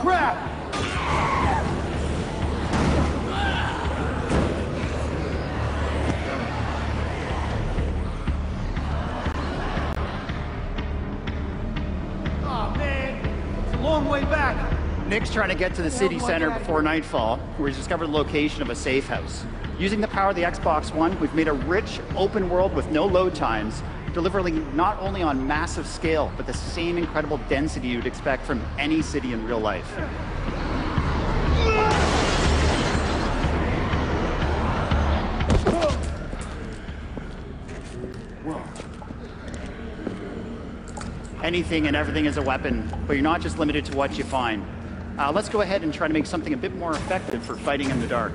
crap! Aw, oh, man! It's a long way back! Nick's trying to get to the city center before nightfall, where he's discovered the location of a safe house. Using the power of the Xbox One, we've made a rich, open world with no load times, delivering not only on massive scale, but the same incredible density you'd expect from any city in real life. Anything and everything is a weapon, but you're not just limited to what you find. Let's go ahead and try to make something a bit more effective for fighting in the dark.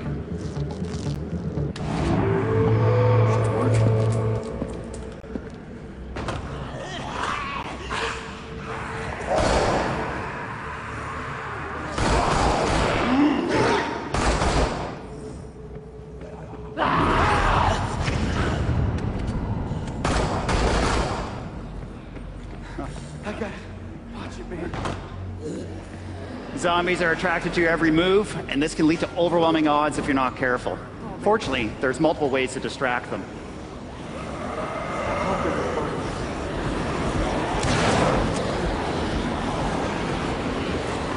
Zombies are attracted to your every move, and this can lead to overwhelming odds if you're not careful. Fortunately, there's multiple ways to distract them.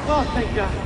Oh, thank God.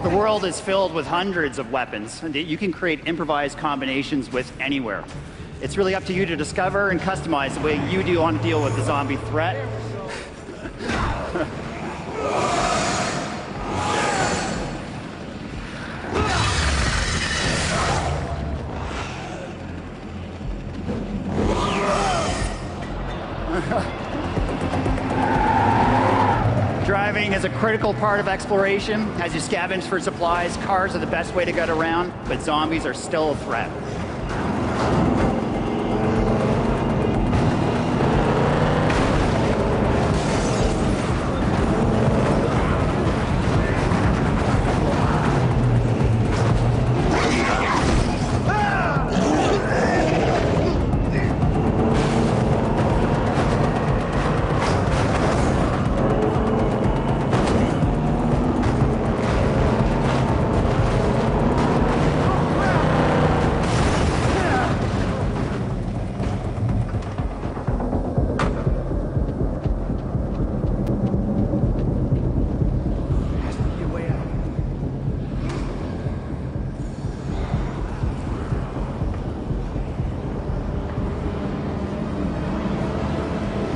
The world is filled with hundreds of weapons, and you can create improvised combinations with anywhere. It's really up to you to discover and customize the way you do want to deal with the zombie threat. Driving is a critical part of exploration. As you scavenge for supplies, cars are the best way to get around, but zombies are still a threat.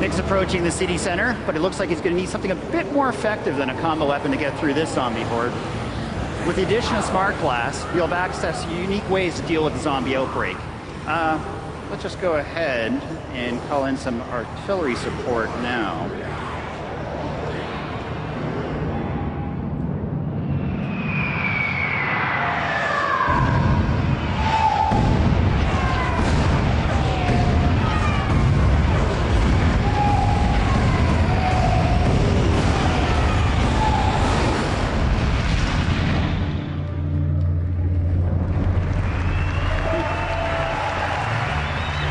Nick's approaching the city center, but it looks like he's going to need something a bit more effective than a combo weapon to get through this zombie horde. With the addition of Smart Glass, you'll have access to unique ways to deal with the zombie outbreak. Let's just go ahead and call in some artillery support now.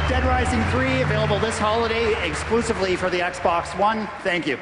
Dead Rising 3 available this holiday exclusively for the Xbox One. Thank you.